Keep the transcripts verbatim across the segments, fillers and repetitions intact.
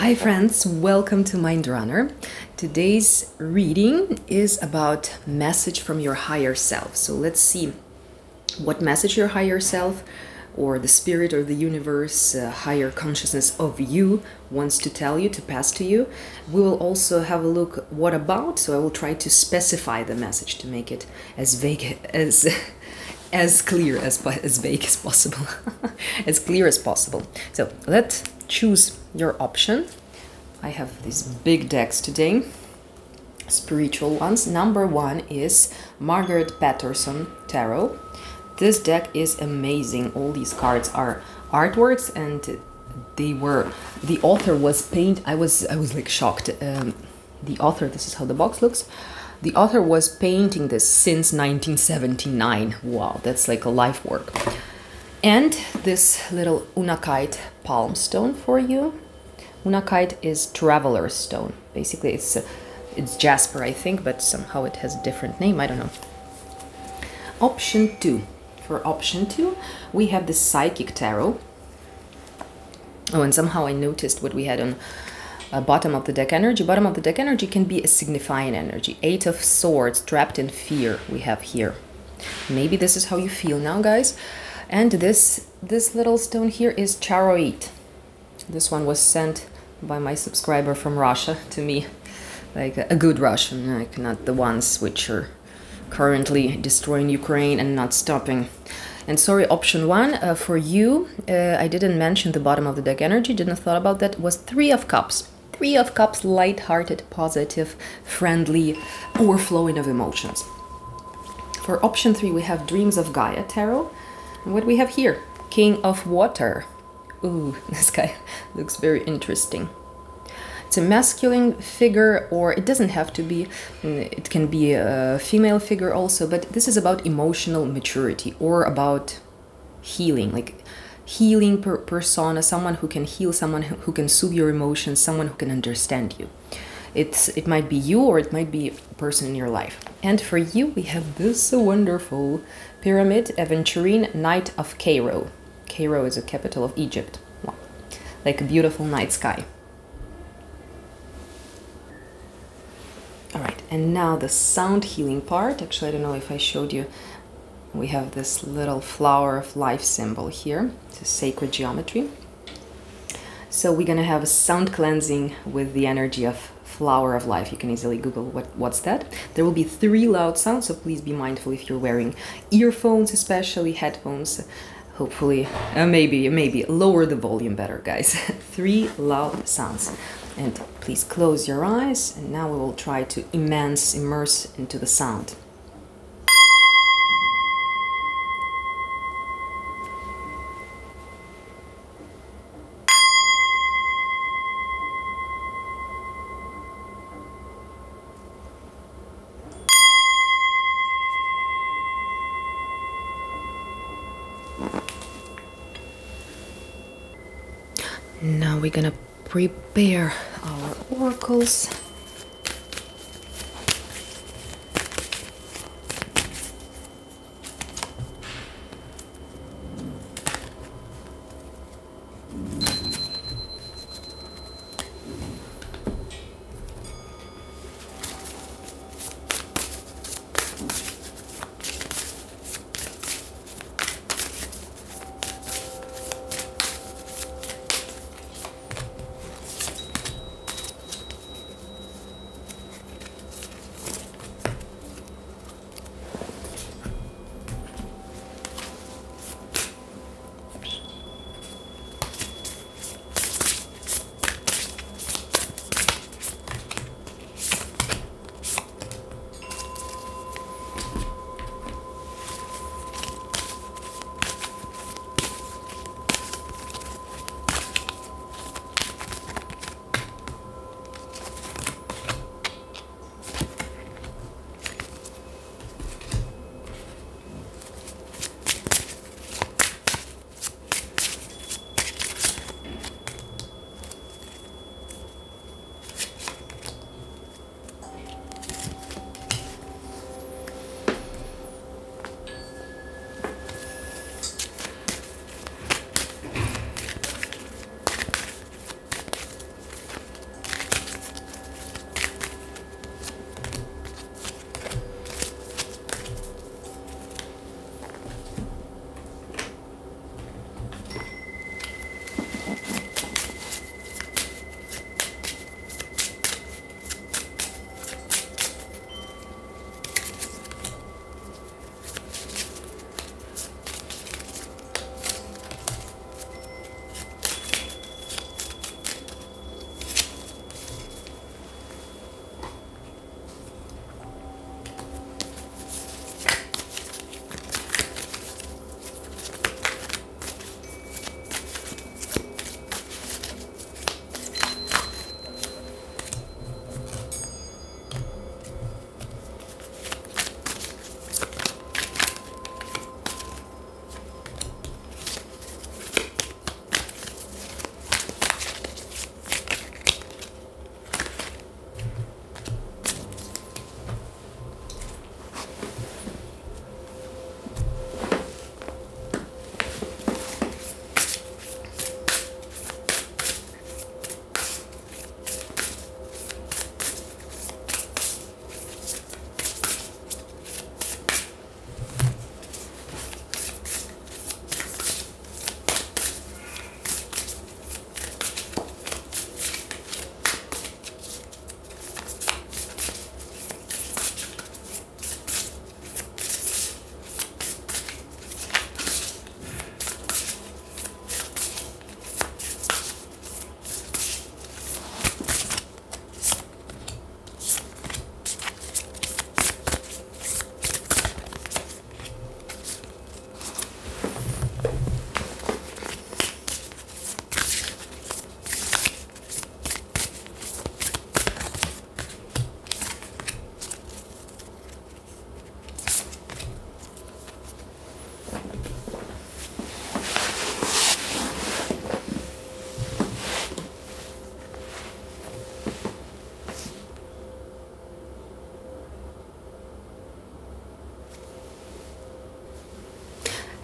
Hi friends, welcome to Mind Runner. Today's reading is about message from your higher self. So let's see what message your higher self or the spirit or the universe, uh, higher consciousness of you wants to tell you, to pass to you. We will also have a look what about, so I will try to specify the message to make it as vague as as clear as, as vague as possible, as clear as possible. So let's choose your option. I have these big decks today, spiritual ones. Number one is Margaret Petersen Tarot. This deck is amazing. All these cards are artworks, and they were, the author was paint. I was, I was like shocked. Um, the author, this is how the box looks. The author was painting this since nineteen seventy-nine. Wow, that's like a life work. And this little Unakite palm stone for you. Unakite is traveler stone. Basically, it's uh, it's jasper, I think, but somehow it has a different name. I don't know. Option two. For option two, we have the Psychic Tarot. Oh, and somehow I noticed what we had on uh, bottom of the deck energy. Bottom of the deck energy can be a signifying energy. Eight of Swords, trapped in fear, we have here. Maybe this is how you feel now, guys. And this this little stone here is Charoite. This one was sent by my subscriber from Russia to me, like a good Russian, like not the ones which are currently destroying Ukraine and not stopping. And sorry, option one uh, for you, uh, I didn't mention the bottom of the deck energy, didn't thought about that, was Three of Cups. Three of Cups, light-hearted, positive, friendly, overflowing of emotions. For option three, we have Dreams of Gaia Tarot. What we have here? King of Water. Ooh, this guy looks very interesting. It's a masculine figure, or it doesn't have to be, it can be a female figure also, but this is about emotional maturity or about healing, like healing per persona, someone who can heal, someone who can soothe your emotions, someone who can understand you. It's, it might be you, or it might be a person in your life. And for you, we have this wonderful pyramid, Aventurine, Knight of Cairo. Cairo is a capital of Egypt. Wow. Like a beautiful night sky. All right, and now the sound healing part. Actually, I don't know if I showed you. We have this little flower of life symbol here. It's a sacred geometry. So we're gonna have a sound cleansing with the energy of flower of life. You can easily Google what what's that. There will be three loud sounds, so please be mindful if you're wearing earphones, especially headphones. Hopefully, uh, maybe, maybe lower the volume better, guys. Three loud sounds. And please close your eyes. And now we will try to immerse, immerse into the sound. Now we're gonna prepare our oracles.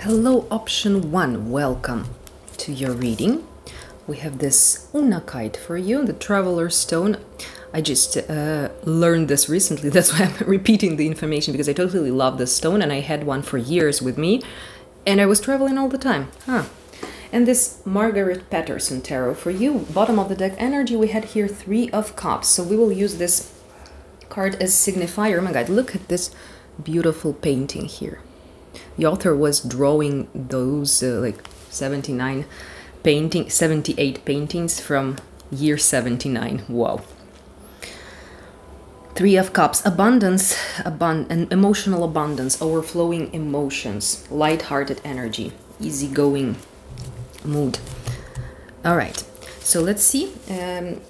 Hello, option one. Welcome to your reading. We have this Unakite for you, the Traveler Stone. I just uh, learned this recently, that's why I'm repeating the information, because I totally love this stone and I had one for years with me and I was traveling all the time. Huh. And this Margaret Petersen Tarot for you, bottom of the deck energy. We had here Three of Cups, so we will use this card as signifier. Oh my god, look at this beautiful painting here. The author was drawing those uh, like seventy-nine painting, seventy-eight paintings from year seventy-nine. Wow. Three of Cups, abundance, abund and emotional abundance, overflowing emotions, light-hearted energy, easygoing mood. All right, so let's see. Um,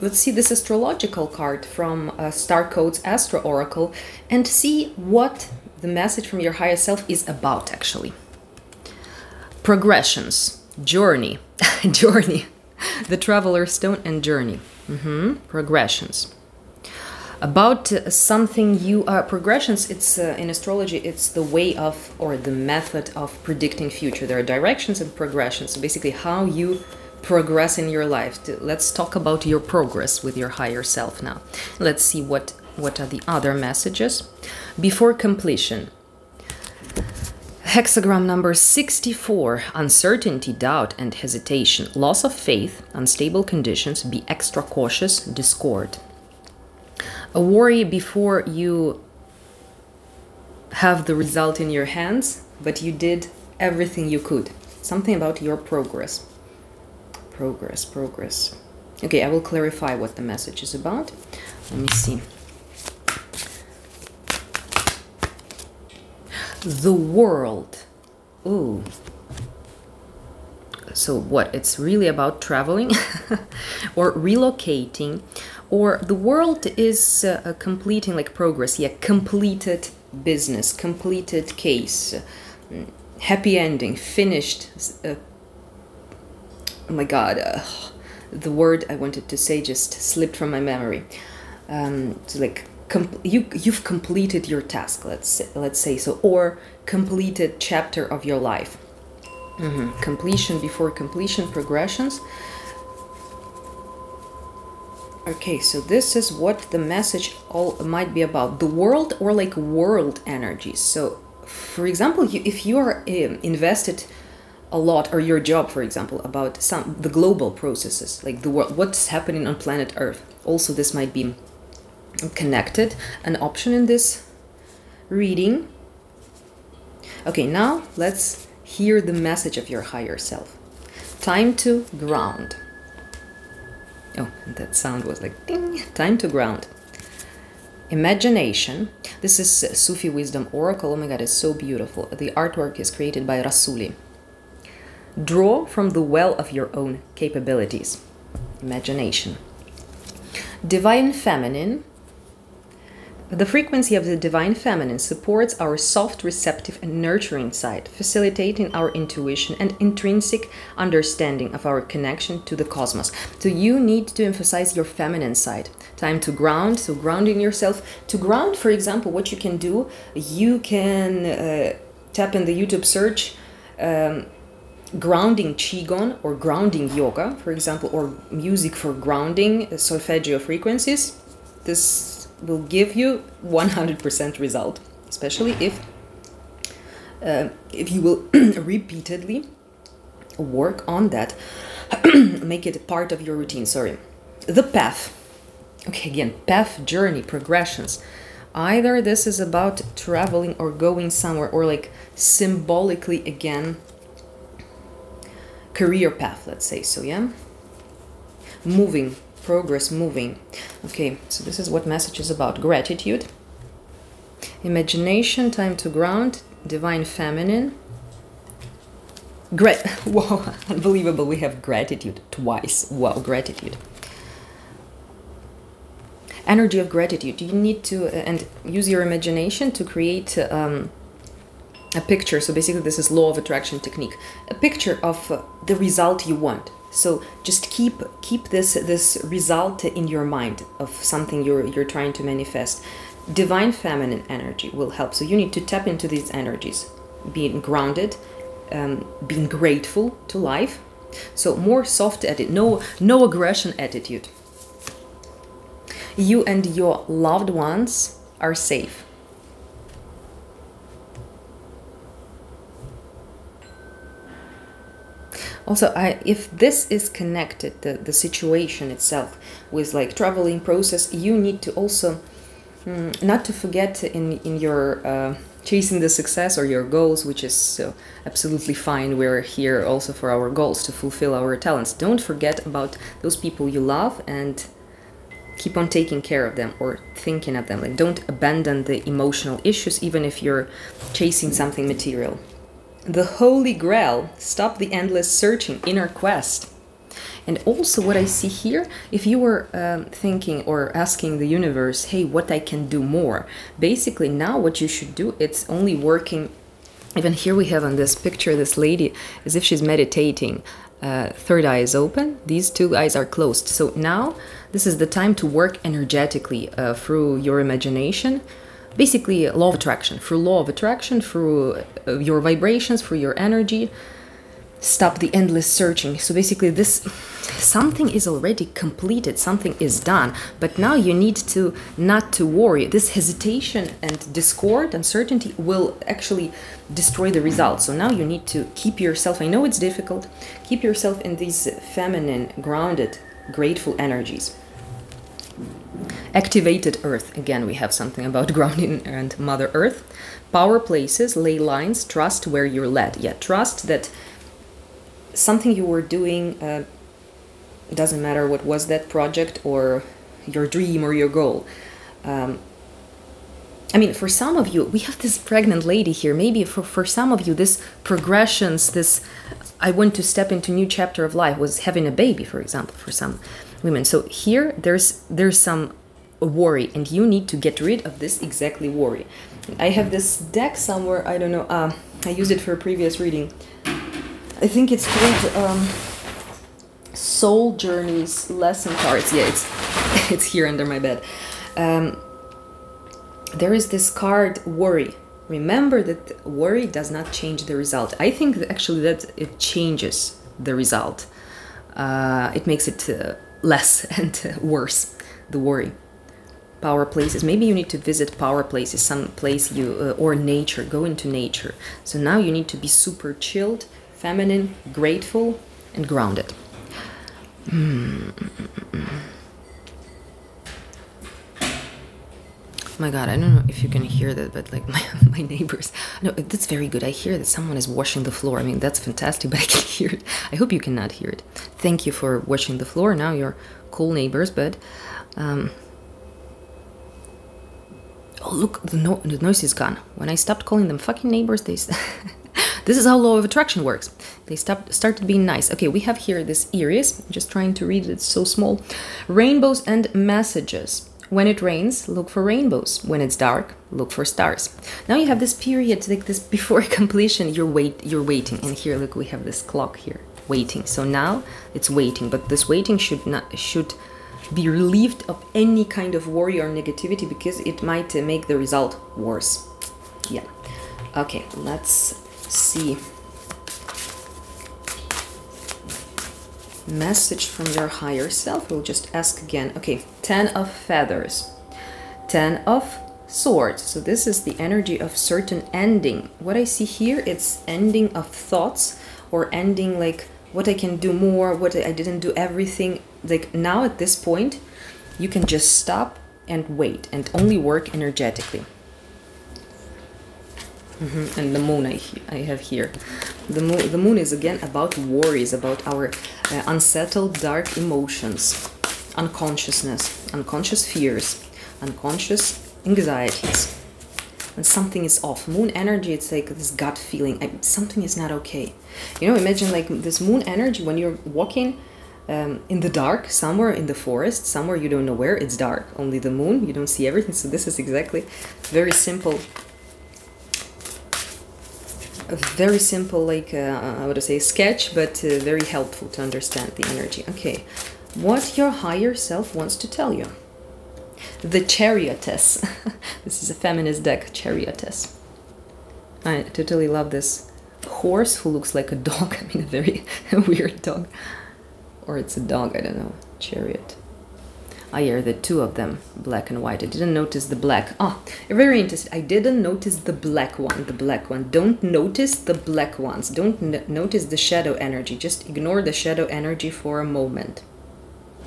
Let's see this astrological card from uh, Star Codes Astro Oracle and see what the message from your higher self is about, actually. Progressions, journey, journey, the Traveler Stone and journey, mm-hmm. Progressions. About uh, something you are, uh, progressions, it's uh, in astrology, it's the way of, or the method of predicting future. There are directions and progressions, so basically how you progress in your life. Let's talk about your progress with your higher self now. Let's see what what are the other messages. Before completion, hexagram number sixty-four, uncertainty, doubt and hesitation, loss of faith, unstable conditions, be extra cautious, discord. A worry before you have the result in your hands, but you did everything you could. Something about your progress. Progress, progress. Okay, I will clarify what the message is about. Let me see. The world. Ooh. So what? It's really about traveling or relocating, or the world is uh, completing, like progress. Yeah, completed business, completed case, happy ending, finished. Uh, Oh my god, uh, the word I wanted to say just slipped from my memory. Um, so like you you've completed your task, let's say, let's say so, or completed chapter of your life. Mm-hmm. Completion, before completion, progressions. Okay, so this is what the message all might be about. The world, or like world energies. So, for example, you, if you are um, invested a lot, or your job, for example, about some the global processes, like the world, what's happening on planet Earth. Also, this might be connected, an option in this reading. Okay, now let's hear the message of your higher self. Time to ground. Oh, that sound was like ding. Time to ground. Imagination. This is Sufi Wisdom Oracle. Oh my god, it's so beautiful. The artwork is created by Rasuli. Draw from the well of your own capabilities. Imagination. Divine Feminine. The frequency of the Divine Feminine supports our soft, receptive and nurturing side, facilitating our intuition and intrinsic understanding of our connection to the cosmos. So you need to emphasize your feminine side. Time to ground, so grounding yourself. To ground, for example, what you can do, you can uh, tap in the YouTube search, um, grounding Qigong or grounding yoga, for example, or music for grounding, solfeggio frequencies. This will give you one hundred percent result, especially if uh, if you will repeatedly work on that, make it part of your routine. Sorry. The path. Okay, again, path, journey, progressions. Either this is about traveling or going somewhere, or like symbolically again career path, let's say so, yeah? Moving, progress, moving. Okay, so this is what message is about. Gratitude, imagination, time to ground, divine feminine. Grat wow, unbelievable, we have gratitude twice. Wow, gratitude. Energy of gratitude. You need to, uh, and use your imagination to create um, a picture. So basically this is law of attraction technique, a picture of uh, the result you want. So just keep keep this this result in your mind of something you're you're trying to manifest. Divine feminine energy will help, so you need to tap into these energies. being grounded, um, being grateful to life. So more soft attitude, no, no aggression attitude. You and your loved ones are safe. Also, I, if this is connected, the, the situation itself, with like traveling process, you need to also um, not to forget in, in your uh, chasing the success or your goals, which is uh, absolutely fine. We're here also for our goals, to fulfill our talents. Don't forget about those people you love and keep on taking care of them or thinking of them. Like, don't abandon the emotional issues, even if you're chasing something material. The Holy Grail, stop the endless searching, inner quest. And also what I see here, if you were um, thinking or asking the universe, hey, what I can do more, basically now what you should do, it's only working. Even here we have on this picture, this lady, as if she's meditating. Uh, third eye is open, these two eyes are closed. So now this is the time to work energetically uh, through your imagination. Basically, law of attraction, through law of attraction, through your vibrations, through your energy. Stop the endless searching. So basically this, something is already completed, something is done, but now you need to not to worry. This hesitation and discord, uncertainty will actually destroy the result. So now you need to keep yourself, I know it's difficult, keep yourself in these feminine, grounded, grateful energies. Activated Earth. Again, we have something about grounding and Mother Earth. Power places, ley lines, trust where you're led. Yeah, trust that something you were doing, uh, doesn't matter what was that project or your dream or your goal. Um, I mean, for some of you, we have this pregnant lady here. Maybe for, for some of you, this progressions, this, I want to step into a new chapter of life, was having a baby, for example, for some women. So here there's there's some worry, and you need to get rid of this exactly worry. I have this deck somewhere, I don't know, uh, I used it for a previous reading. I think it's called um, Soul Journeys Lesson Cards. Yeah, it's, it's here under my bed. Um, there is this card, Worry. Remember that worry does not change the result. I think that actually that it changes the result. Uh, it makes it uh, less and uh, worse, the worry. Power places. Maybe you need to visit power places, some place you, uh, or nature, go into nature. So now you need to be super chilled, feminine, grateful, and grounded. Mm-hmm. My God, I don't know if you can hear that, but like my, my neighbors, no, that's very good. I hear that someone is washing the floor. I mean, that's fantastic, but I can hear it. I hope you cannot hear it. Thank you for washing the floor. Now you're cool neighbors, but um, oh, look, the, no the noise is gone. When I stopped calling them fucking neighbors, they this is how law of attraction works. They stopped, started being nice. Okay, we have here this Iris, I'm just trying to read it, it's so small. Rainbows and messages. When it rains, look for rainbows. When it's dark, look for stars. Now you have this period, like this before completion, you're wait, you're waiting. And here, look, we have this clock here, waiting. So now it's waiting, but this waiting should not should be relieved of any kind of worry or negativity, because it might make the result worse. Yeah. Okay, let's see. Message from your higher self. We'll just ask again. Okay, ten of feathers, ten of swords. So this is the energy of certain ending. What I see here, it's ending of thoughts, or ending like what I can do more, what I didn't do everything. Like now at this point, you can just stop and wait and only work energetically. Mm-hmm. And the moon I, I have here. The moon, the moon is again about worries, about our uh, unsettled dark emotions, unconsciousness, unconscious fears, unconscious anxieties. When something is off, moon energy, it's like this gut feeling, I, something is not okay. You know, imagine like this moon energy when you're walking um, in the dark, somewhere in the forest, somewhere you don't know where, it's dark. Only the moon, you don't see everything. So this is exactly very simple. A very simple, like, uh, I would say, sketch, but uh, very helpful to understand the energy. Okay, what your higher self wants to tell you. The Chariotess. This is a feminist deck, Chariotess. I totally love this horse who looks like a dog. I mean, a very weird dog. Or it's a dog, I don't know. Chariot. I hear the two of them, black and white. I didn't notice the black. Ah, very interesting. I didn't notice the black one, the black one. Don't notice the black ones. Don't n notice the shadow energy. Just ignore the shadow energy for a moment.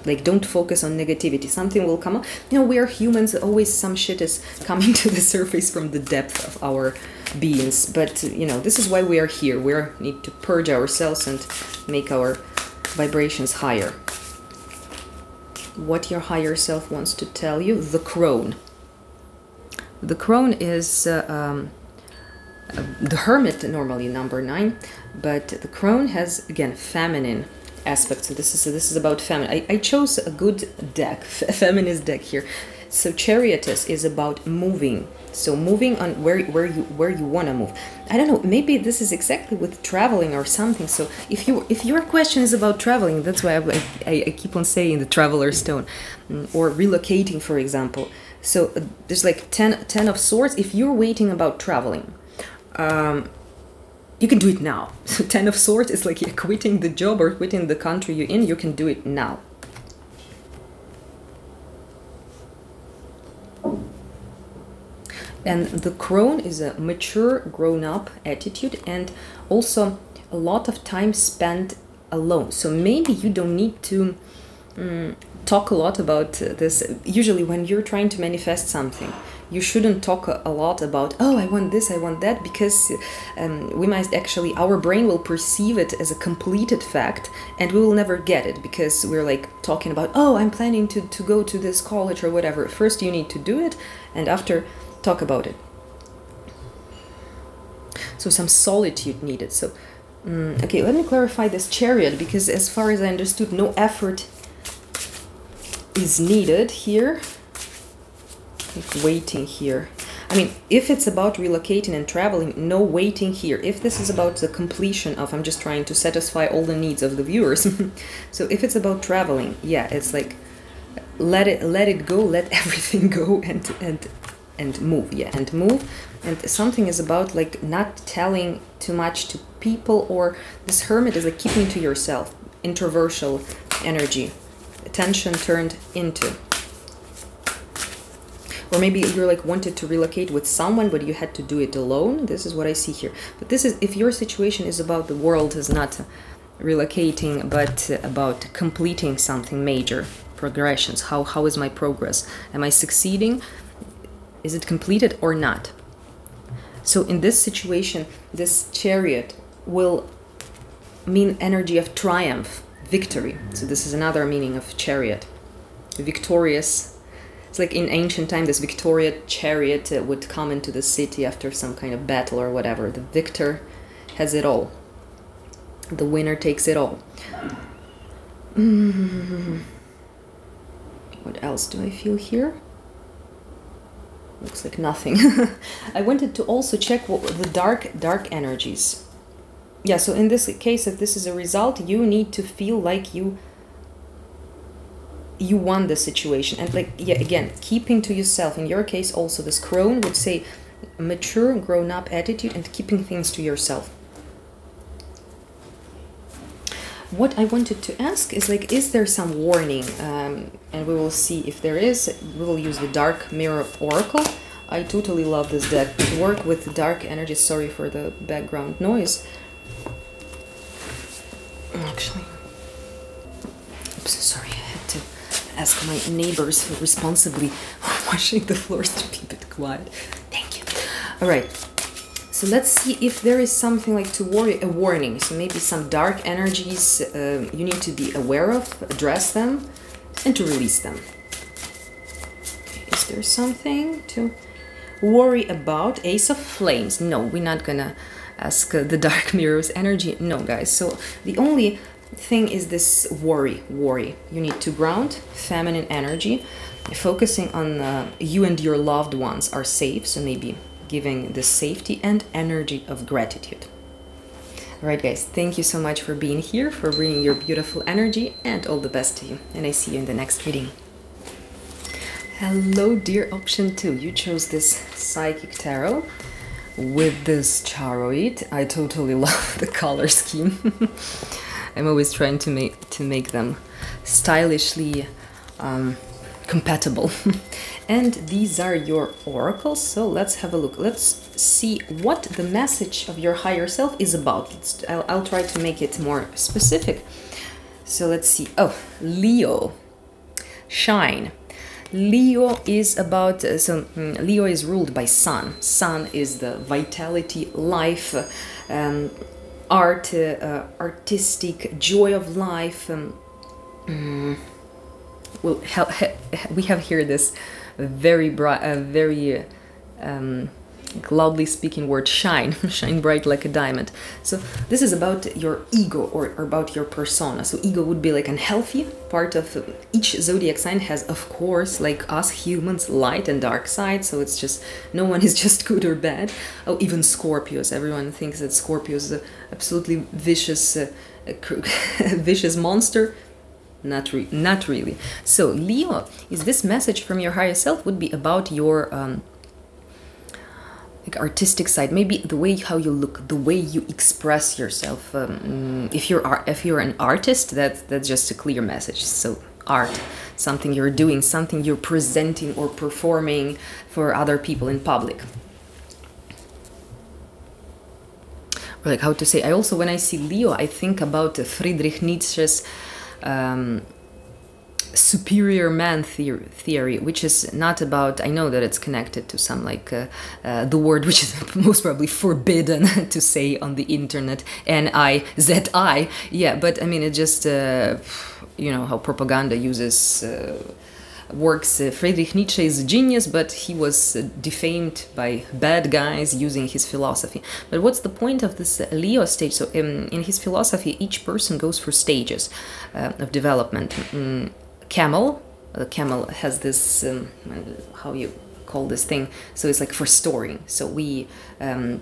Like, don't focus on negativity. Something will come up. You know, we are humans. Always some shit is coming to the surface from the depth of our beings. But, you know, this is why we are here. We are, need to purge ourselves and make our vibrations higher. What your higher self wants to tell you. The crone. The crone is uh, um, the hermit, normally number nine, but the crone has again feminine aspects. So this is so this is about feminine. I, I chose a good deck, feminist deck here. So Chariotess is about moving. So moving on where where you where you want to move. I don't know. Maybe this is exactly with traveling or something. So if you if your question is about traveling, that's why I I, I keep on saying the Traveler's Stone, or relocating, for example. So uh, there's like ten ten of Swords. If you're waiting about traveling, um, you can do it now. So ten of Swords is like yeah, quitting the job or quitting the country you're in. You can do it now. And the crone is a mature, grown-up attitude, and also a lot of time spent alone. So maybe you don't need to um, talk a lot about this. Usually when you're trying to manifest something, you shouldn't talk a lot about, oh, I want this, I want that, because um, we might actually, our brain will perceive it as a completed fact, and we will never get it, because we're like talking about, oh, I'm planning to, to go to this college or whatever. First you need to do it, and after talk about it. So some solitude needed. So um, okay, let me clarify this Chariot, because as far as I understood, no effort is needed here. Like waiting here. I mean, if it's about relocating and traveling, no waiting here. If this is about the completion of, I'm just trying to satisfy all the needs of the viewers. So if it's about traveling, yeah, it's like let it let it go, let everything go, and and and move, yeah, and move. And something is about like not telling too much to people, or this hermit is like keeping to yourself, introversial energy, attention turned into. Or maybe you're like wanted to relocate with someone, but you had to do it alone. This is what I see here. But this is, if your situation is about the world is not relocating, but about completing something major, progressions. How, how is my progress? Am I succeeding? Is it completed or not? So in this situation, this Chariot will mean energy of triumph, victory. So this is another meaning of Chariot, victorious. It's like in ancient time, this victorious chariot uh, would come into the city after some kind of battle or whatever. The victor has it all. The winner takes it all. Mm-hmm. What else do I feel here? Looks like nothing. I wanted to also check what the dark, dark energies. Yeah, so in this case, if this is a result, you need to feel like you you won the situation. And like, yeah, again, keeping to yourself. In your case, also this crone would say mature, grown-up attitude and keeping things to yourself. What I wanted to ask is like, is there some warning? Um, and we will see if there is. We will use the Dark Mirror Oracle. I totally love this deck. We work with dark energy. Sorry for the background noise. Actually, oops, sorry, I had to ask my neighbors who responsibly washing the floors to keep it quiet. Thank you. All right. So let's see if there is something like to worry, a warning. So maybe some dark energies uh, you need to be aware of, address them, and to release them. Is there something to worry about? Ace of Flames. No, we're not gonna ask uh, the Dark Mirror's energy. No, guys. So the only thing is this worry, worry. You need to ground feminine energy, focusing on uh, you and your loved ones are safe. So maybe giving the safety and energy of gratitude. All right, guys, thank you so much for being here, for bringing your beautiful energy, and all the best to you. And I see you in the next reading. Hello, dear option two. You chose this Psychic Tarot with this Charoite. I totally love the color scheme. I'm always trying to make to make them stylishly um, compatible. And these are your oracles, so let's have a look. Let's see what the message of your higher self is about. Let's, I'll, I'll try to make it more specific. So let's see. Oh, Leo, shine. Leo is about, uh, so um, Leo is ruled by Sun. Sun is the vitality, life, um, art, uh, uh, artistic, joy of life. Um, um, well, we have here this very bright, uh, very um, loudly speaking word, shine, shine bright like a diamond. So this is about your ego, or, or about your persona. So ego would be like an unhealthy part of each zodiac sign. Has, of course, like us humans, light and dark side. So it's just, no one is just good or bad. Oh, even Scorpios. Everyone thinks that Scorpio is an absolutely vicious, uh, vicious monster. Not, re not really. So Leo, is this message from your higher self would be about your um, like artistic side, maybe the way how you look, the way you express yourself. Um, if you're if you're an artist, that that's just a clear message. So art, something you're doing, something you're presenting or performing for other people in public. Or like how to say. I also, when I see Leo, I think about Friedrich Nietzsche's Um, superior man theory, theory, which is not about, I know that it's connected to some, like, uh, uh, the word which is most probably forbidden to say on the internet, N I Z I, yeah, but I mean, it just, uh, you know, how propaganda uses uh, works. Uh, Friedrich Nietzsche is a genius, but he was uh, defamed by bad guys using his philosophy. But what's the point of this Leo stage? So um, in his philosophy, each person goes through stages uh, of development. Um, camel, the uh, camel has this, um, how you call this thing? So it's like for storing. So we um,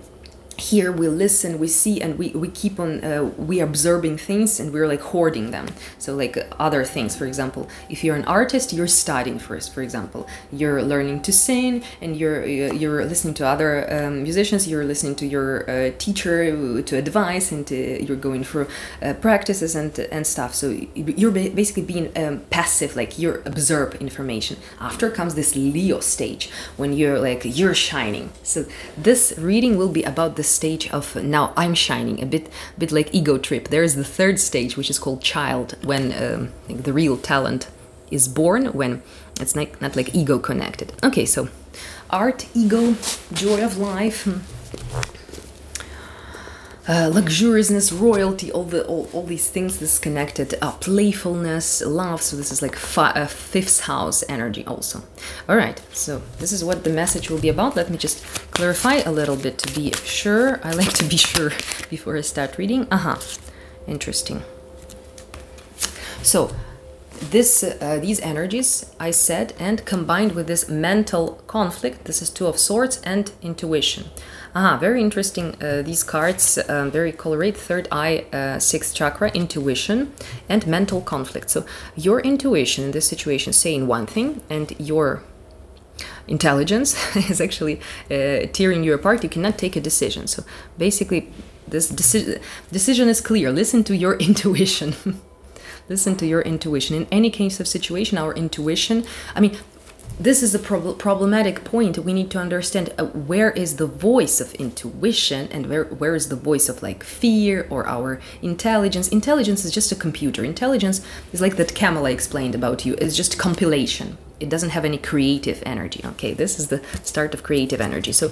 hear, we listen, we see, and we, we keep on, uh, we observing things and we're like hoarding them. So like other things, for example, if you're an artist, you're studying first, for example, you're learning to sing and you're, you're listening to other um, musicians, you're listening to your uh, teacher to advise, and to, you're going through uh, practices and, and stuff. So you're basically being um, passive, like you're absorb information. After comes this Leo stage when you're like, you're shining. So this reading will be about the stage of now I'm shining, a bit bit like ego trip. There is the third stage, which is called child, when um, like the real talent is born, when it's like not like ego connected. Okay, so art, ego, joy of life, uh, luxuriousness, royalty, all the all, all these things, this is connected, uh, playfulness, love. So this is like fi uh, fifth house energy also. All right, so this is what the message will be about. Let me just clarify a little bit to be sure. I like to be sure before I start reading. Aha, uh-huh. Interesting. So this uh, these energies I said, and combined with this mental conflict, this is two of swords and intuition. Aha, uh-huh. Very interesting, uh, these cards, um, very colorate. Third eye, uh, sixth chakra, intuition and mental conflict. So your intuition in this situation saying one thing, and your intelligence is actually uh, tearing you apart. You cannot take a decision. So basically this deci decision is clear. Listen to your intuition. Listen to your intuition. In any case of situation, our intuition, I mean, this is a prob problematic point. We need to understand uh, where is the voice of intuition and where, where is the voice of like fear or our intelligence. Intelligence is just a computer. Intelligence is like that camel I explained about you. It's just compilation. It doesn't have any creative energy. Okay, this is the start of creative energy. So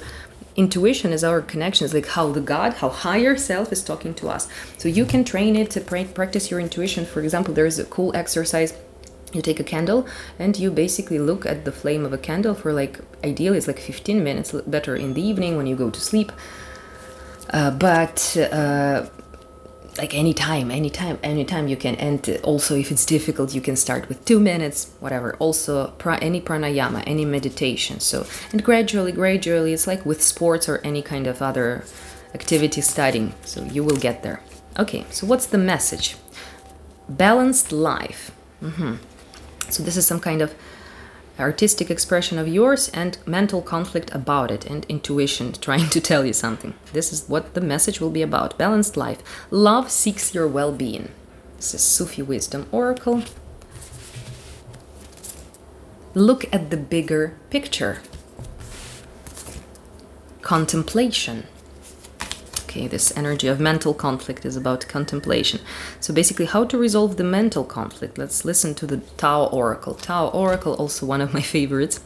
intuition is our connection. It's like how the God, how higher self is talking to us. So you can train it to practice your intuition. For example, there is a cool exercise. You take a candle and you basically look at the flame of a candle for like, ideally it's like fifteen minutes, better in the evening when you go to sleep. Uh, but uh, like anytime, anytime, anytime you can. And also if it's difficult, you can start with two minutes, whatever. Also pra any pranayama, any meditation. So, and gradually, gradually, it's like with sports or any kind of other activity, studying. So you will get there. Okay, so what's the message? Balanced life. Mm-hmm. So this is some kind of artistic expression of yours and mental conflict about it and intuition trying to tell you something. This is what the message will be about. Balanced life. Love seeks your well-being. This is Sufi Wisdom Oracle. Look at the bigger picture. Contemplation. Okay, this energy of mental conflict is about contemplation. So basically how to resolve the mental conflict. Let's listen to the Tao Oracle. Tao Oracle, also one of my favorites.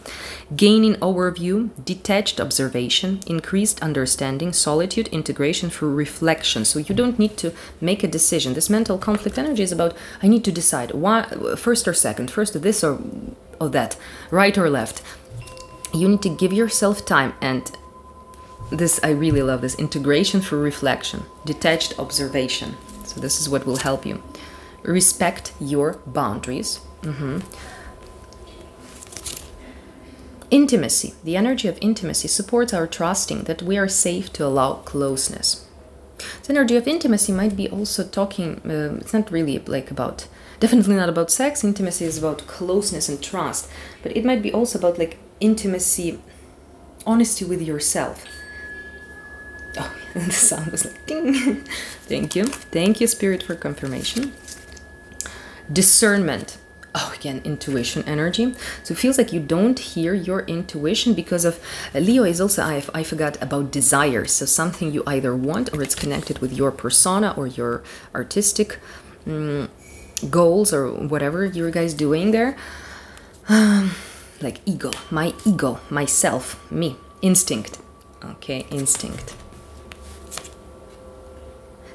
Gaining overview, detached observation, increased understanding, solitude, integration through reflection. So you don't need to make a decision. This mental conflict energy is about, I need to decide, why, first or second, first this or, or that, right or left. You need to give yourself time and this, I really love this, integration through reflection, detached observation. So this is what will help you. Respect your boundaries. Mm-hmm. Intimacy, the energy of intimacy supports our trusting that we are safe to allow closeness. The energy of intimacy might be also talking, uh, it's not really like about, definitely not about sex. Intimacy is about closeness and trust, but it might be also about like intimacy, honesty with yourself. Oh, the sound was like ding. Thank you. Thank you, Spirit, for confirmation. Discernment. Oh, again, intuition energy. So it feels like you don't hear your intuition because of... Leo is also, I, I forgot about desires. So something you either want or it's connected with your persona or your artistic um, goals or whatever you guys doing there. Um, like ego, my ego, myself, me, instinct. Okay, instinct.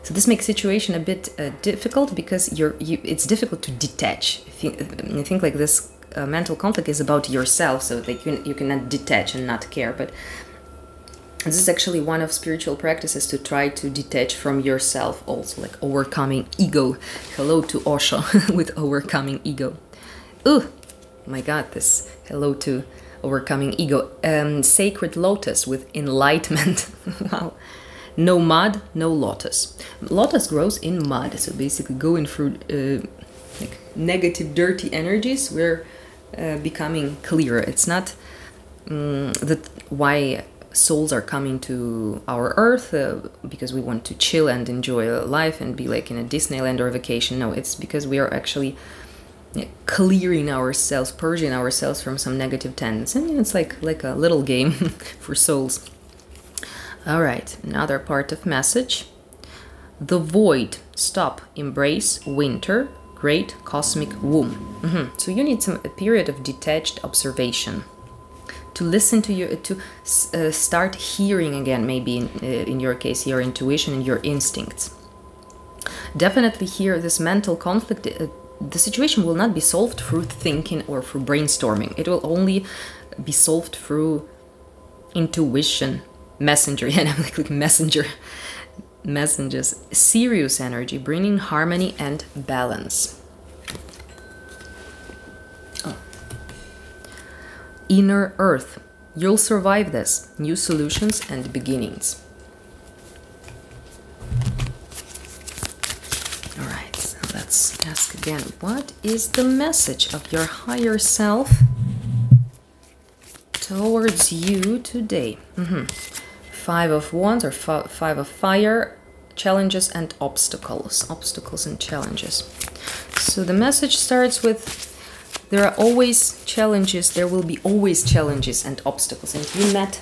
So this makes situation a bit uh, difficult because you're, you, it's difficult to detach. I think like this uh, mental conflict is about yourself, so that you, you cannot detach and not care. But this is actually one of spiritual practices to try to detach from yourself also, like overcoming ego. Hello to Osho with overcoming ego. Ooh, my God, this hello to... overcoming ego. Um, sacred lotus with enlightenment. Wow. No mud, no lotus. Lotus grows in mud. So basically going through uh, like negative, dirty energies, we're uh, becoming clearer. It's not um, that why souls are coming to our earth uh, because we want to chill and enjoy life and be like in a Disneyland or a vacation. No, it's because we are actually clearing ourselves, purging ourselves from some negative tendencies. I mean, it's like like a little game for souls. All right, another part of message. The void, stop, embrace, winter, great cosmic womb. Mm-hmm. So you need some a period of detached observation to listen to you, to uh, start hearing again, maybe in, uh, in your case, your intuition and your instincts. Definitely hear this mental conflict. Uh, The situation will not be solved through thinking or through brainstorming. It will only be solved through intuition, messenger, and I'm like, like messenger, messengers, serious energy, bringing harmony and balance. Oh. Inner Earth, you'll survive this, new solutions and beginnings. Let's ask again, what is the message of your higher self towards you today? Mm-hmm. Five of Wands or Five of Fire, challenges and obstacles. Obstacles and challenges. So the message starts with, there are always challenges, there will be always challenges and obstacles. And you met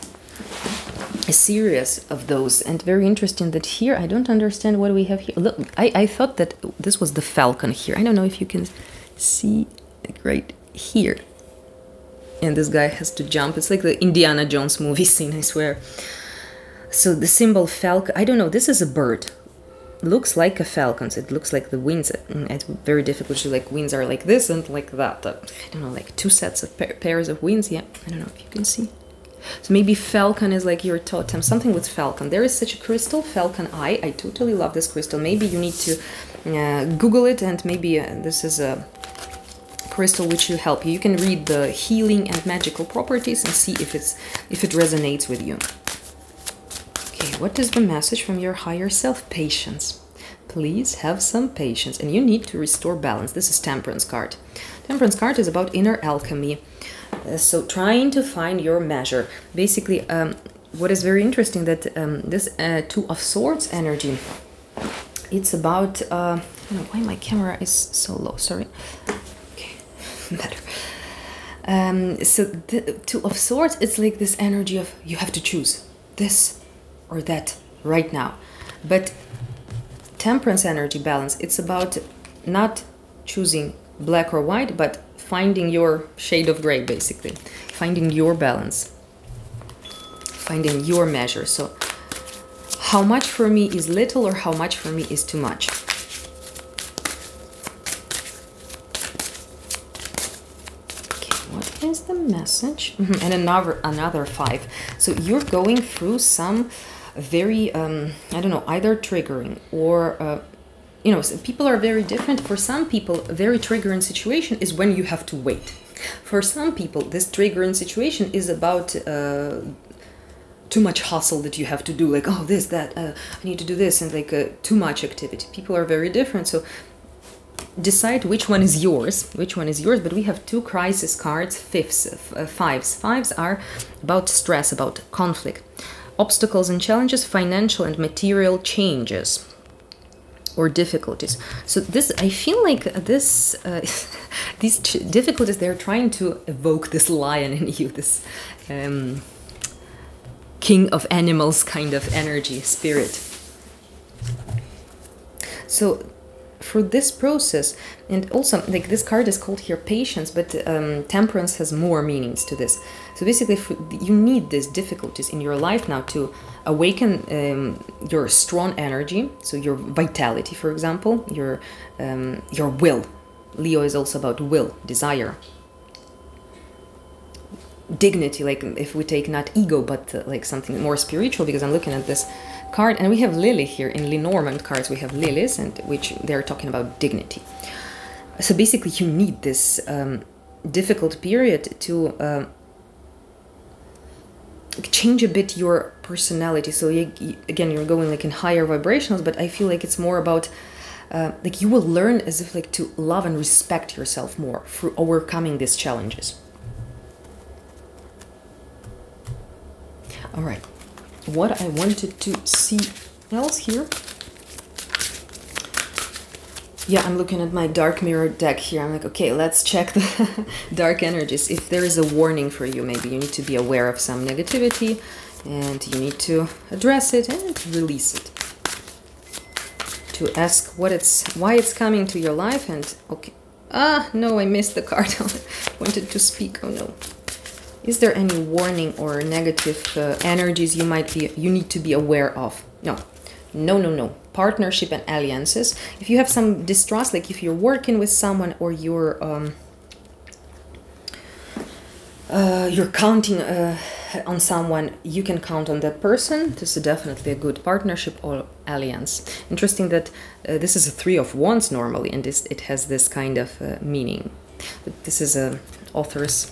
a series of those, and very interesting that here, I don't understand what we have here. Look, I, I thought that this was the falcon here. I don't know if you can see it right here. And this guy has to jump. It's like the Indiana Jones movie scene, I swear. So the symbol falcon, I don't know, this is a bird. Looks like a falcon, so it looks like the wings. It's very difficult to like, wings are like this and like that. I don't know, like two sets of pa pairs of wings. Yeah, I don't know if you can see. So maybe falcon is like your totem, something with falcon. There is such a crystal, falcon eye. I totally love this crystal. Maybe you need to uh, Google it, and maybe uh, this is a crystal which will help you. You can read the healing and magical properties and see if it's if it resonates with you. Okay, what is the message from your higher self? Patience. please have some patience and you need to restore balance. This is Temperance card. Temperance card is about inner alchemy. Uh, so trying to find your measure. Basically, um, what is very interesting that um, this uh, Two of Swords energy, it's about... Uh, I don't know why my camera is so low, sorry. Okay, better. Um, so the Two of Swords, it's like this energy of you have to choose this or that right now. But Temperance energy, balance, it's about not choosing black or white, but finding your shade of gray, basically. Finding your balance. Finding your measure. So how much for me is little or how much for me is too much? Is the message mm-hmm. and another another five. So you're going through some very um I don't know, either triggering or uh, you know, people are very different. For some people, a very triggering situation is when you have to wait. For some people, this triggering situation is about uh too much hustle that you have to do, like, oh, this, that, uh, I need to do this, and like uh, too much activity. People are very different, so decide which one is yours, which one is yours. But we have two crisis cards, fifths, uh, fives. Fives are about stress, about conflict, obstacles and challenges, financial and material changes or difficulties. So this, I feel like this, uh, these ch difficulties, they're trying to evoke this lion in you, this um, king of animals kind of energy, spirit. So through this process, and also like this card is called here patience, but um, temperance has more meanings to this. So basically, if you need these difficulties in your life now to awaken um, your strong energy, so your vitality, for example, your um, your will. Leo is also about will, desire, dignity. Like if we take not ego, but uh, like something more spiritual, because I'm looking at this card, and we have Lily here. In Lenormand cards, we have lilies, and which they're talking about dignity. So basically, you need this um, difficult period to uh, change a bit your personality. So you, you, again, you're going like in higher vibrations, but I feel like it's more about uh, like you will learn as if like to love and respect yourself more through overcoming these challenges. All right. What I wanted to see else here. Yeah, I'm looking at my Dark Mirror deck here. I'm like, okay, let's check the dark energies. If there is a warning for you, maybe you need to be aware of some negativity and you need to address it and release it. To ask what it's, why it's coming to your life, and okay. Ah, no, I missed the card. I wanted to speak. Oh no. Is there any warning or negative uh, energies you might be, you need to be aware of? No, no, no, no. Partnership and alliances. If you have some distrust, like if you're working with someone or you're um, uh, you're counting uh, on someone, you can count on that person. This is definitely a good partnership or alliance. Interesting that uh, this is a Three of Wands normally, and this it has this kind of uh, meaning. But this is a author's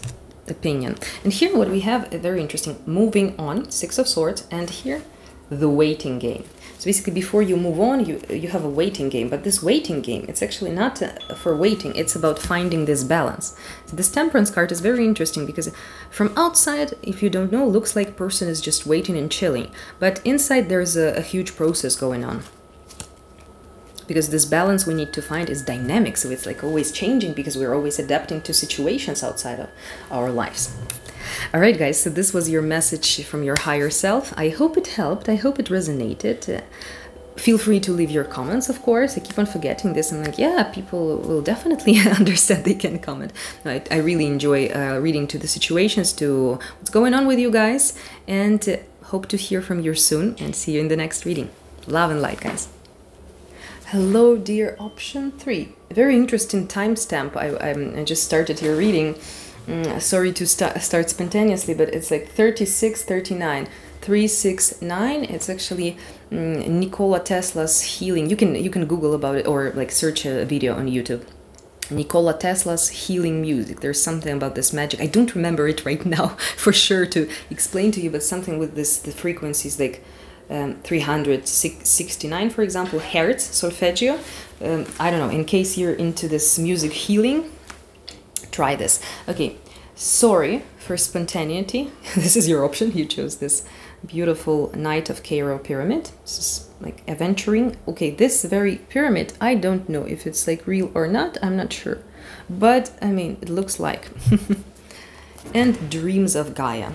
opinion. And here what we have, a very interesting, moving on, Six of Swords, and here the waiting game. So basically, before you move on, you you have a waiting game. But this waiting game, it's actually not uh, for waiting, it's about finding this balance. So this Temperance card is very interesting, because from outside, if you don't know, looks like person is just waiting and chilling, but inside there's a, a huge process going on. Because this balance we need to find is dynamic, so it's like always changing, because we're always adapting to situations outside of our lives. All right, guys, so this was your message from your higher self. I hope it helped. I hope it resonated. Uh, feel free to leave your comments, of course. I keep on forgetting this. I'm like, yeah, people will definitely understand, they can comment. I, I really enjoy uh, reading to the situations, to what's going on with you guys, and uh, hope to hear from you soon and see you in the next reading. Love and light, guys. Hello, dear option three. Very interesting timestamp. I, I, I just started your reading. Mm, sorry to st start spontaneously, but it's like thirty-six, thirty-nine. three six nine, it's actually mm, Nikola Tesla's healing. You can, you can Google about it, or like search a video on YouTube. Nikola Tesla's healing music. There's something about this magic. I don't remember it right now for sure to explain to you, but something with this, the frequencies, like um, three hundred sixty-nine, for example, hertz solfeggio. Um, I don't know, in case you're into this music healing, try this. Okay, sorry for spontaneity. This is your option. You chose this beautiful Knight of Cairo pyramid. This is like Aventurine. Okay, this very pyramid, I don't know if it's like real or not. I'm not sure. But, I mean, it looks like. And Dreams of Gaia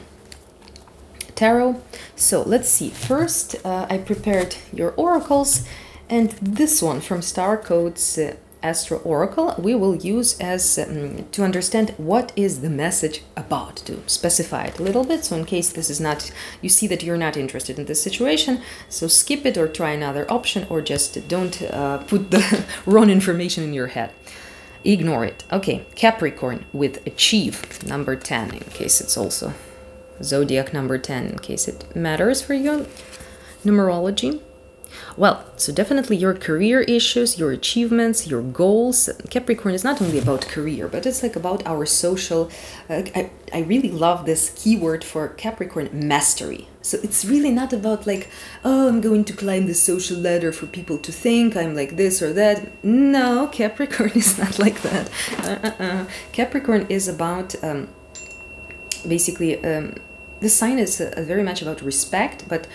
Tarot. So, let's see. First, uh, I prepared your oracles. And this one from Star Codes uh, Astro Oracle we will use as um, to understand what is the message about, to specify it a little bit. So in case this is not, you see that you're not interested in this situation, so skip it or try another option, or just don't uh, put the wrong information in your head. Ignore it. Okay, Capricorn with Achieve, number ten, in case it's also Zodiac number ten, in case it matters for you. Numerology. Well, so definitely your career issues, your achievements, your goals. Capricorn is not only about career, but it's like about our social... Uh, I, I really love this keyword for Capricorn, mastery. So it's really not about like, oh, I'm going to climb the social ladder for people to think I'm like this or that. No, Capricorn is not like that. Uh-uh-uh. Capricorn is about um, basically... Um, this sign is uh, very much about respect, but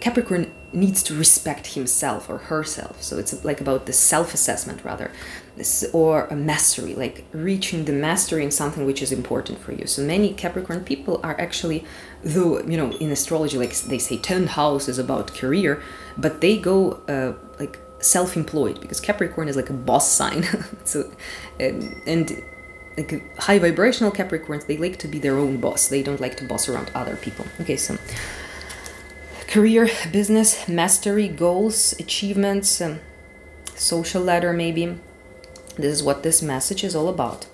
Capricorn needs to respect himself or herself. So it's like about the self-assessment rather, this, or a mastery, like reaching the mastery in something which is important for you. So many Capricorn people are actually, though, you know, in astrology, like they say tenth house is about career, but they go uh, like self-employed, because Capricorn is like a boss sign. So, and, and like high vibrational Capricorns, they like to be their own boss. They don't like to boss around other people. Okay, so... career, business, mastery, goals, achievements, um, social ladder maybe. This is what this message is all about.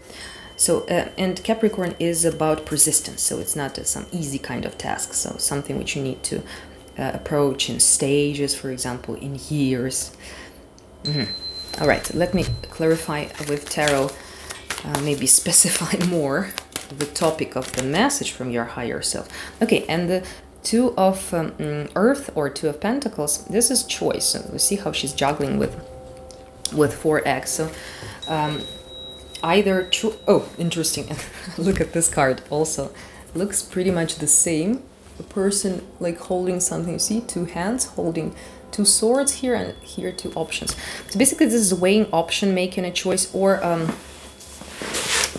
So, uh, and Capricorn is about persistence, so it's not uh, some easy kind of task, so something which you need to uh, approach in stages, for example, in years. Mm-hmm. All right, let me clarify with tarot, uh, maybe specify more the topic of the message from your higher self. Okay, and the Two of um, Earth or Two of Pentacles, this is choice. So we see how she's juggling with with four X. So um, either... Cho oh, interesting. Look at this card also. Looks pretty much the same. A person like holding something. You see, two hands holding two swords here, and here two options. So basically this is weighing option, making a choice, or um,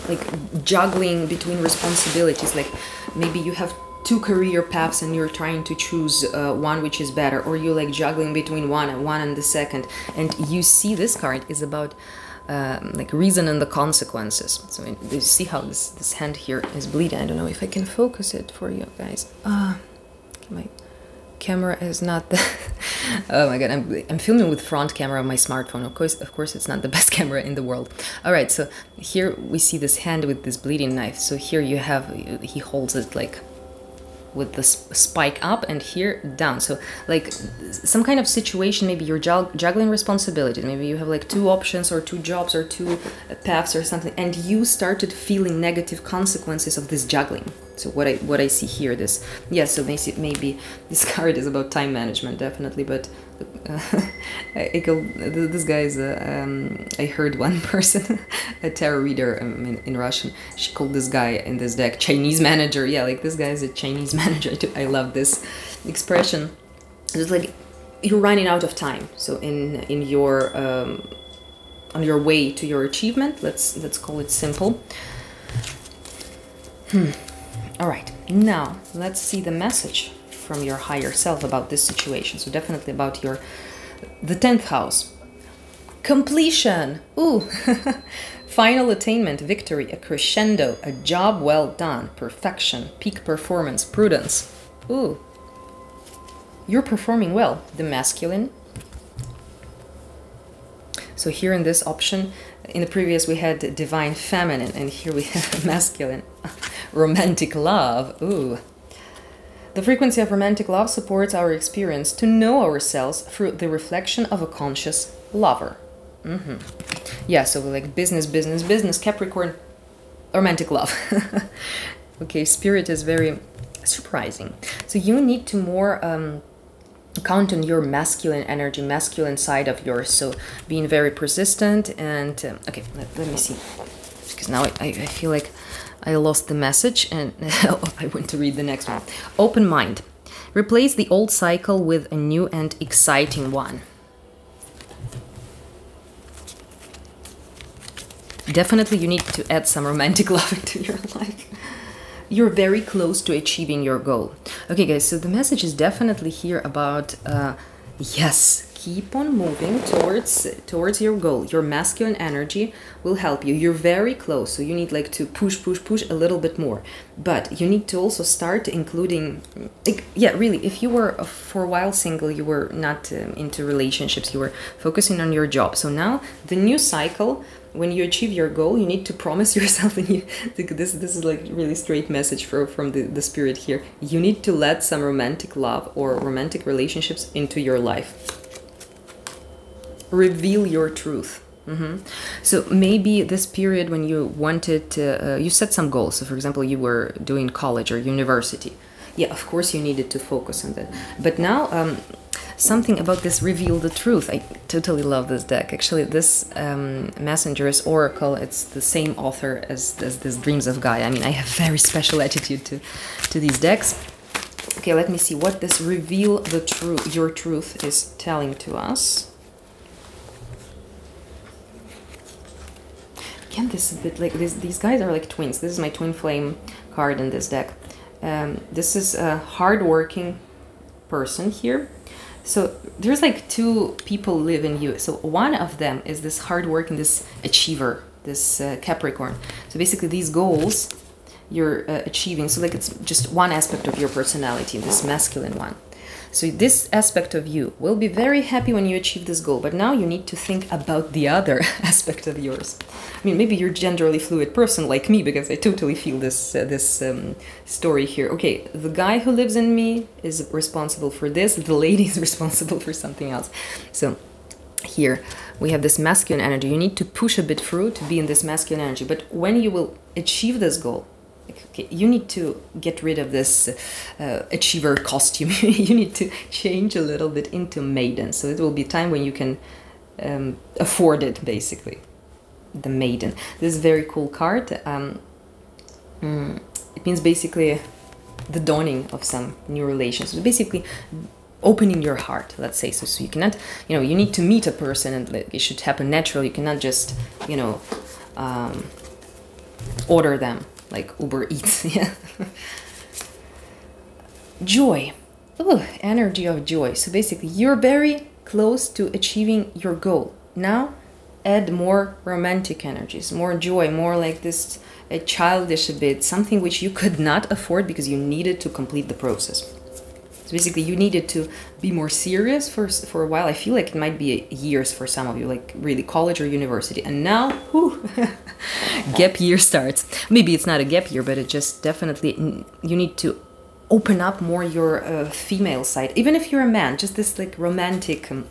like juggling between responsibilities. Like maybe you have two career paths and you're trying to choose uh, one which is better, or you like juggling between one and one and the second. And you see this card is about uh, like reason and the consequences. So you see how this this hand here is bleeding. I don't know if I can focus it for you guys. Ah, uh, my camera is not the oh my god, I'm, I'm filming with front camera on my smartphone. Of course, of course it's not the best camera in the world. All right, so here we see this hand with this bleeding knife. So here you have, he holds it like with the spike up and here down. So like some kind of situation, maybe you're juggling responsibilities, maybe you have like two options or two jobs or two paths or something, and you started feeling negative consequences of this juggling. So what I what I see here, this, yeah, so maybe this card is about time management, definitely, but uh, this guy is, uh, um, I heard one person, a tarot reader um, in, in Russian, she called this guy in this deck Chinese manager. Yeah, like this guy is a Chinese manager. I love this expression. It's like you're running out of time. So in in your, um, on your way to your achievement, let's, let's call it simple. Hmm. All right, now let's see the message from your higher self about this situation. So definitely about your the tenth house. Completion. Ooh. Final attainment, victory, a crescendo, a job well done, perfection, peak performance, prudence. Ooh. You're performing well, the masculine. So here in this option, in the previous we had divine feminine, and here we have masculine. Romantic love. Ooh. The frequency of romantic love supports our experience to know ourselves through the reflection of a conscious lover. Mm-hmm. Yeah, so like business, business, business, Capricorn, romantic love. Okay, spirit is very surprising. So you need to more um, count on your masculine energy, masculine side of yours. So being very persistent and... Um, okay, let, let me see. Because now I, I feel like I lost the message and I want to read the next one. Open mind. Replace the old cycle with a new and exciting one. Definitely you need to add some romantic love into your life. You're very close to achieving your goal. Okay, guys, so the message is definitely here about, uh, yes, keep on moving towards towards your goal. Your masculine energy will help you. You're very close, so you need like to push, push, push a little bit more. But you need to also start including, like, yeah, really, if you were uh, for a while single, you were not um, into relationships, you were focusing on your job. So now the new cycle, when you achieve your goal, you need to promise yourself, and you, this this is like really straight message for, from the, the spirit here. You need to let some romantic love or romantic relationships into your life. Reveal your truth. Mm-hmm. So maybe this period when you wanted to, uh, you set some goals. So for example, you were doing college or university. Yeah, of course you needed to focus on that. But now, um, something about this reveal the truth. I totally love this deck. Actually, this um, Messenger's Oracle, it's the same author as, as this Dreams of Gaia. I mean, I have very special attitude to, to these decks. Okay, let me see what this reveal the truth, your truth is telling to us. Again, this is a bit like, this, these guys are like twins. This is my twin flame card in this deck. Um, this is a hardworking person here. So there's like two people live in you. So one of them is this hardworking, this achiever, this uh, Capricorn. So basically these goals you're uh, achieving. So like it's just one aspect of your personality, this masculine one. So this aspect of you will be very happy when you achieve this goal, but now you need to think about the other aspect of yours. I mean, maybe you're a genderly fluid person like me, because I totally feel this uh, this um, story here. Okay, the guy who lives in me is responsible for this, the lady is responsible for something else. So here we have this masculine energy. You need to push a bit through to be in this masculine energy, but when you will achieve this goal, okay, you need to get rid of this uh, achiever costume. You need to change a little bit into maiden. So it will be time when you can um, afford it, basically. The maiden. This is a very cool card. Um, mm, it means basically the dawning of some new relations. So basically opening your heart, let's say. So, so you cannot, you know, you need to meet a person and it should happen naturally. You cannot just, you know, um, order them. Like Uber Eats, yeah. Joy, oh, energy of joy. So basically you're very close to achieving your goal. Now add more romantic energies, more joy, more like this uh, childish a bit, something which you could not afford because you needed to complete the process. So basically you needed to be more serious for, for a while. I feel like it might be years for some of you, like really college or university. And now, whew, gap year starts. Maybe it's not a gap year, but it just definitely, you need to open up more your uh, female side. Even if you're a man, just this like romantic, um,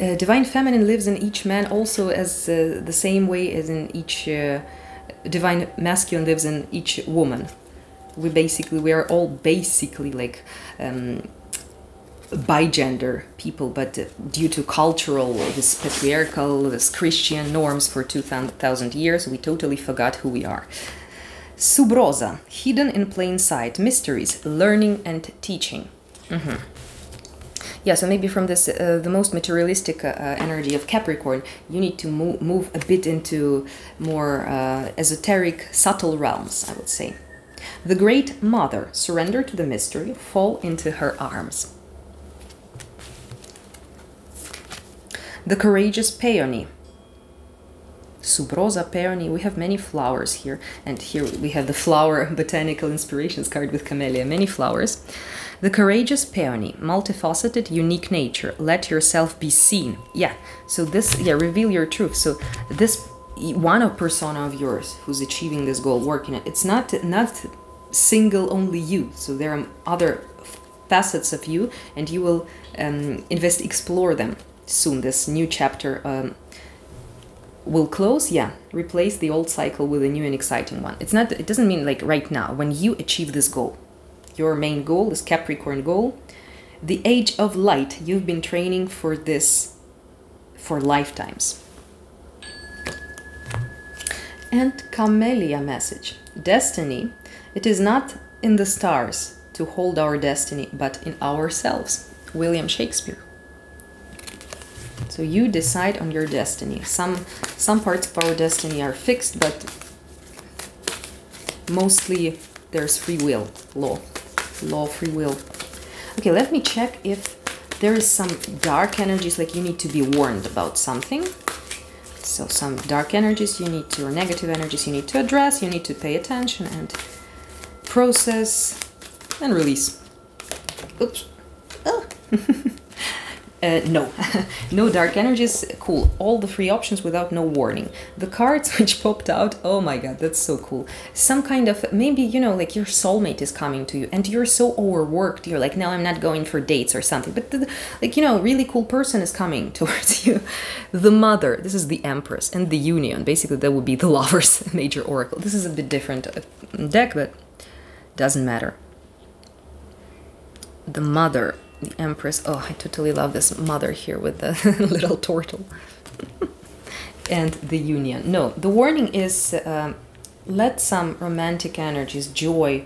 uh, divine feminine lives in each man also as uh, the same way as in each, uh, divine masculine lives in each woman. We basically, we are all basically like um, bi-gender people, but due to cultural, this patriarchal, this Christian norms for two thousand years, we totally forgot who we are. Subrosa, hidden in plain sight, mysteries, learning and teaching. Mm-hmm. Yeah, so maybe from this, uh, the most materialistic uh, energy of Capricorn, you need to move, move a bit into more uh, esoteric, subtle realms, I would say. The Great Mother, surrender to the mystery, fall into her arms. The Courageous Peony, Subrosa Peony, we have many flowers here, and here we have the flower botanical inspirations card with Camellia, many flowers. The Courageous Peony, multifaceted, unique nature, let yourself be seen. Yeah, so this, yeah, reveal your truth. So this one of persona of yours who's achieving this goal, working it, it's not not single only you, so there are other facets of you, and you will um, invest explore them soon. This new chapter um, will close. Yeah, replace the old cycle with a new and exciting one. It's not, it doesn't mean like right now when you achieve this goal, your main goal, this Capricorn goal, the age of light. You've been training for this for lifetimes. And Camellia message. Destiny, it is not in the stars to hold our destiny, but in ourselves. William Shakespeare. So you decide on your destiny. Some, some parts of our destiny are fixed, but mostly there's free will, law, law, free will. Okay, let me check if there is some dark energies, like you need to be warned about something. So some dark energies you need to, or negative energies you need to address, you need to pay attention and process and release. Oops. Oh. Uh, no, no dark energies, cool. All the free options without no warning. The cards which popped out, oh my god, that's so cool. Some kind of, maybe, you know, like your soulmate is coming to you and you're so overworked, you're like, no, I'm not going for dates or something. But, the, like, you know, a really cool person is coming towards you. The Mother, this is the Empress, and the Union. Basically, that would be the Lovers, Major Oracle. This is a bit different deck, but doesn't matter. The Mother. The Empress. Oh, I totally love this Mother here with the little turtle. And the Union. No, the warning is uh, let some romantic energies, joy,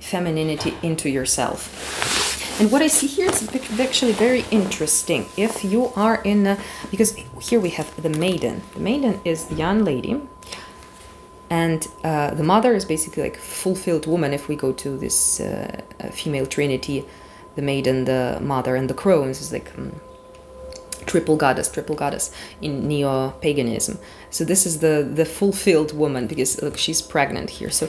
femininity into yourself. And what I see here is actually very interesting. If you are in... A, because here we have the Maiden. The Maiden is the young lady. And uh, the Mother is basically like fulfilled woman if we go to this uh, female trinity. The Maiden, the Mother, and the Crones is like um, triple goddess, triple goddess in neo-paganism. So this is the the fulfilled woman, because look, she's pregnant here. So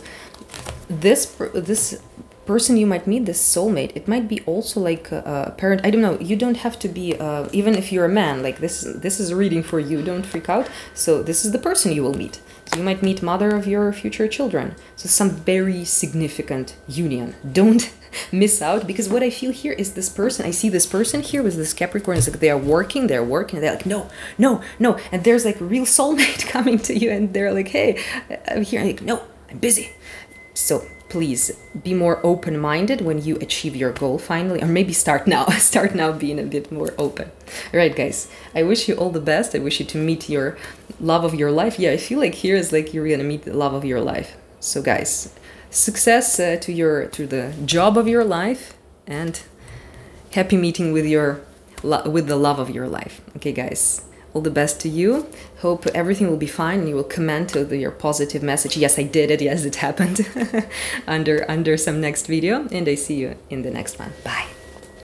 this this person you might meet, this soulmate, it might be also like a, a parent. I don't know. You don't have to be uh, even if you're a man. Like this this is a reading for you. Don't freak out. So this is the person you will meet. So you might meet mother of your future children. So some very significant union. Don't miss out, because what I feel here is this person, I see this person here with this Capricorn, is like they are working, they're working, and they're like, no, no, no, and there's like real soulmate coming to you, and they're like, hey, I'm here, and like, no, I'm busy. So please be more open-minded when you achieve your goal finally, or maybe start now, start now being a bit more open. All right, guys, I wish you all the best, I wish you to meet your love of your life. Yeah, I feel like here is like you're gonna meet the love of your life. So guys, success uh, to your to the job of your life, and happy meeting with your with the love of your life. Okay, guys, all the best to you. Hope everything will be fine, and you will comment to your positive message. Yes, I did it. Yes, it happened. under under some next video, and I see you in the next one. Bye.